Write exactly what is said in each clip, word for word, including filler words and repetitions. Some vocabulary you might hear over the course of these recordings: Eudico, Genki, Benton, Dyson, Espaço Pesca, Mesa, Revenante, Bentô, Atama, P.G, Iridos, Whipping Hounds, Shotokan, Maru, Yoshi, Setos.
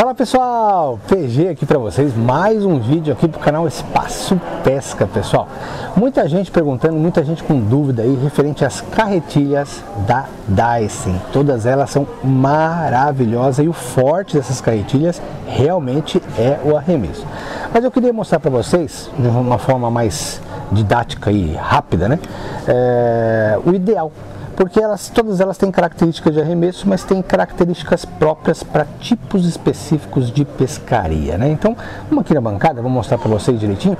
Fala pessoal, P G aqui para vocês, mais um vídeo aqui para o canal Espaço Pesca, pessoal. Muita gente perguntando, muita gente com dúvida aí referente às carretilhas da Dyson. Todas elas são maravilhosas e o forte dessas carretilhas realmente é o arremesso. Mas eu queria mostrar para vocês, de uma forma mais didática e rápida, né? É, o ideal. Porque elas, todas elas têm características de arremesso, mas têm características próprias para tipos específicos de pescaria, né? Então, vamos aqui na bancada, vou mostrar para vocês direitinho.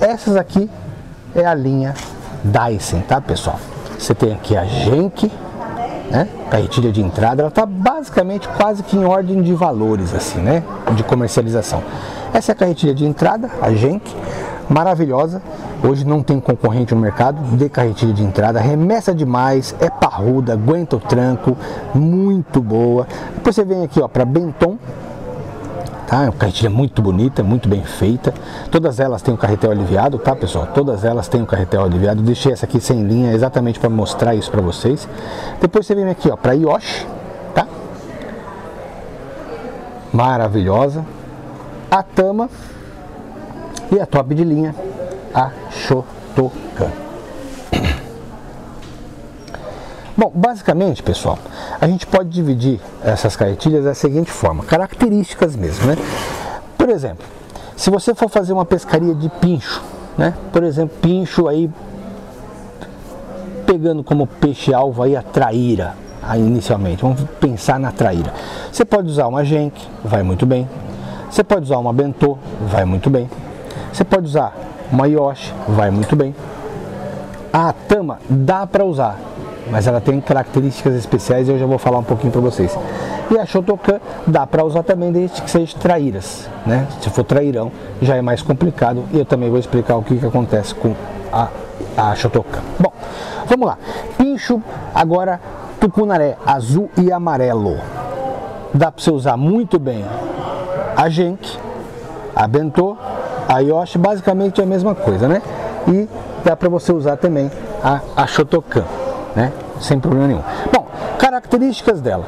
Essas aqui é a linha Dyson, tá, pessoal? Você tem aqui a Genki, né? Carretilha de entrada, ela está basicamente quase que em ordem de valores, assim, né? De comercialização. Essa é a carretilha de entrada, a Genki, maravilhosa. Hoje não tem concorrente no mercado de carretilha de entrada, arremessa demais, é parruda, aguenta o tranco, muito boa. Depois você vem aqui, ó, para Benton. Ah, uma carretilha muito bonita, muito bem feita. Todas elas têm o carretel aliviado, tá, pessoal? Todas elas têm o carretel aliviado. Deixei essa aqui sem linha exatamente para mostrar isso para vocês. Depois você vem aqui, ó, para Yoshi, tá? Maravilhosa. Atama. E a top de linha, a Shotokan. Bom, basicamente, pessoal, a gente pode dividir essas carretilhas da seguinte forma, características mesmo, né? Por exemplo, se você for fazer uma pescaria de pincho, né? Por exemplo, pincho aí, pegando como peixe-alvo aí a traíra, aí inicialmente, vamos pensar na traíra. Você pode usar uma Genki, vai muito bem. Você pode usar uma Bentô, vai muito bem. Você pode usar uma Yoshi, vai muito bem. A Atama dá para usar, mas ela tem características especiais e eu já vou falar um pouquinho para vocês. E a Shotokan dá para usar também, desde que seja traíras, né? Se for trairão, já é mais complicado e eu também vou explicar o que, que acontece com a, a Shotokan. Bom, vamos lá. Pincho agora tucunaré, azul e amarelo. Dá para você usar muito bem a Genki, a Bentô, a Yoshi, basicamente é a mesma coisa, né? E dá para você usar também a, a Shotokan, né? Sem problema nenhum. Bom, características dela.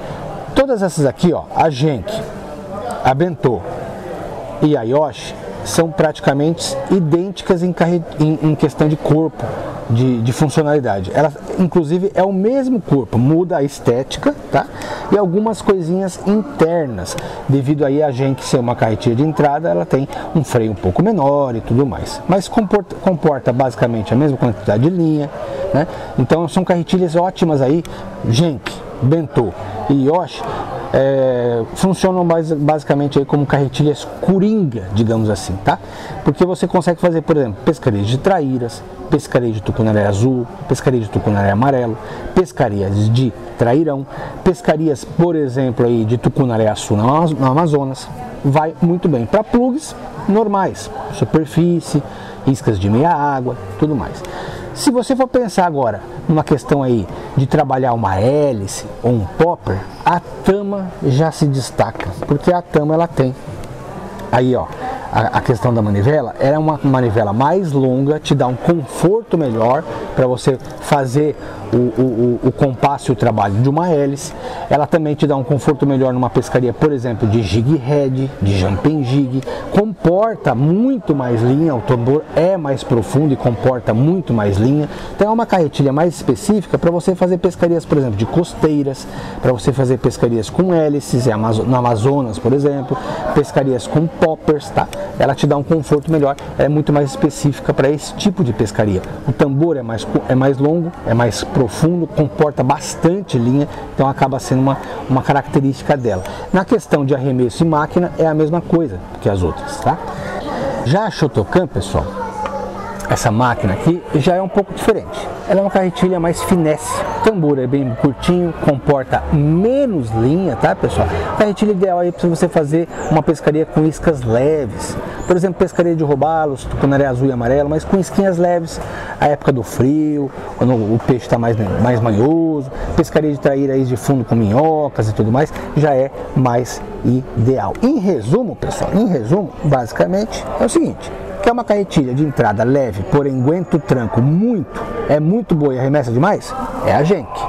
Todas essas aqui, ó, a Genki, a Bentô e a Yoshi são praticamente idênticas em, carre... em, em questão de corpo, de, de funcionalidade. Ela, inclusive, é o mesmo corpo, muda a estética, tá? E algumas coisinhas internas. Devido aí a Genki ser uma carretilha de entrada, ela tem um freio um pouco menor e tudo mais. Mas comporta, comporta basicamente a mesma quantidade de linha, né? Então são carretilhas ótimas aí, Genki, Bentô e Yoshi, é, funcionam base, basicamente aí como carretilhas coringa, digamos assim, tá? Porque você consegue fazer, por exemplo, pescaria de traíras, pescaria de tucunaré azul, pescaria de tucunaré amarelo, pescarias de trairão, pescarias, por exemplo, aí de tucunaré açu no Amazonas, vai muito bem. Para plugs normais, superfície, iscas de meia água, tudo mais. Se você for pensar agora numa questão aí de trabalhar uma hélice ou um popper, a Atama já se destaca, porque a Atama ela tem aí, ó, a, a questão da manivela, ela é uma manivela mais longa, te dá um conforto melhor para você fazer o, o, o, o compasso e o trabalho de uma hélice. Ela também te dá um conforto melhor numa pescaria, por exemplo, de jig head, de jumping jig, comporta muito mais linha, o tambor é mais profundo e comporta muito mais linha. Então é uma carretilha mais específica para você fazer pescarias, por exemplo, de costeiras, para você fazer pescarias com hélices, no Amazonas, por exemplo, pescarias com poppers, tá? Ela te dá um conforto melhor, ela é muito mais específica para esse tipo de pescaria. O tambor é mais, é mais longo, é mais profundo, comporta bastante linha, então acaba sendo uma, uma característica dela. Na questão de arremesso e máquina, é a mesma coisa que as outras, tá? Já a Shotokan, pessoal, essa máquina aqui já é um pouco diferente. Ela é uma carretilha mais finesse, o tambor é bem curtinho, comporta menos linha, tá, pessoal? Carretilha ideal aí para você fazer uma pescaria com iscas leves, por exemplo, pescaria de robalos, tucunaré azul e amarelo, mas com isquinhas leves, a época do frio, quando o peixe está mais, mais manhoso, pescaria de traíra aí de fundo com minhocas e tudo mais, já é mais ideal. Em resumo, pessoal, em resumo, basicamente é o seguinte: Quer uma carretilha de entrada leve, porém aguenta o tranco muito, é muito boa e arremessa demais? É a Genki.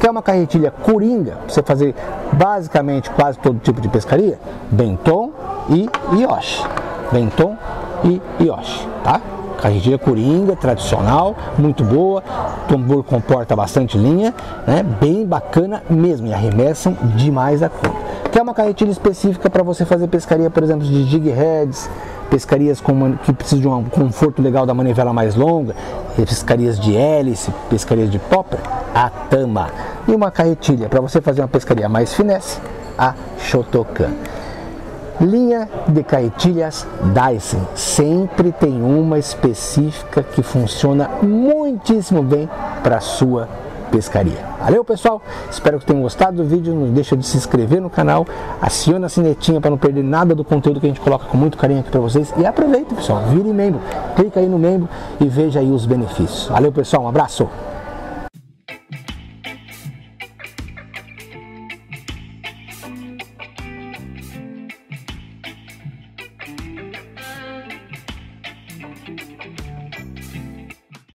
Quer uma carretilha coringa, pra você fazer basicamente quase todo tipo de pescaria? Benton e Yoshi. Benton e Yoshi, tá? Carretilha coringa, tradicional, muito boa, tambor comporta bastante linha, né? Bem bacana mesmo, e arremessam demais a conta. Quer uma carretilha específica para você fazer pescaria, por exemplo, de jig heads, pescarias com, que precisam de um conforto legal da manivela mais longa, pescarias de hélice, pescarias de popper? Atama. E uma carretilha para você fazer uma pescaria mais finesse? A Shotokan. Linha de carretilhas Dyson, sempre tem uma específica que funciona muitíssimo bem para sua pescaria. Valeu, pessoal, espero que tenham gostado do vídeo. Não deixa de se inscrever no canal, aciona a sinetinha para não perder nada do conteúdo que a gente coloca com muito carinho aqui para vocês. E aproveita, pessoal, vire membro, clica aí no membro e veja aí os benefícios. Valeu, pessoal, um abraço!